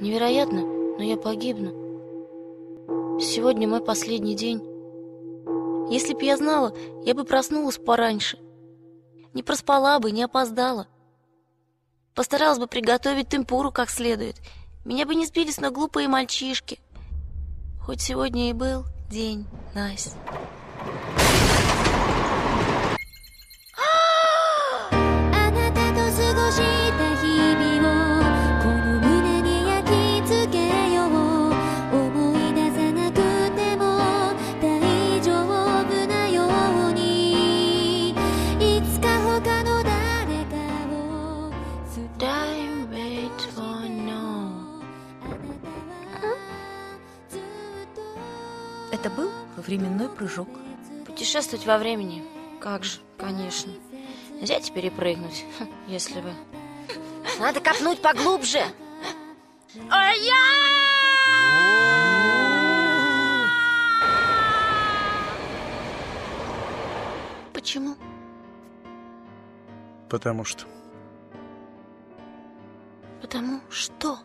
Невероятно, но я погибну. Сегодня мой последний день. Если б я знала, я бы проснулась пораньше. Не проспала бы, не опоздала. Постаралась бы приготовить темпуру как следует. Меня бы не сбились на глупые мальчишки. Хоть сегодня и был день, Настя. Это был временной прыжок. Путешествовать во времени? Как же, конечно. Взять и перепрыгнуть, если бы. Надо копнуть поглубже. Почему? Потому что. Потому что?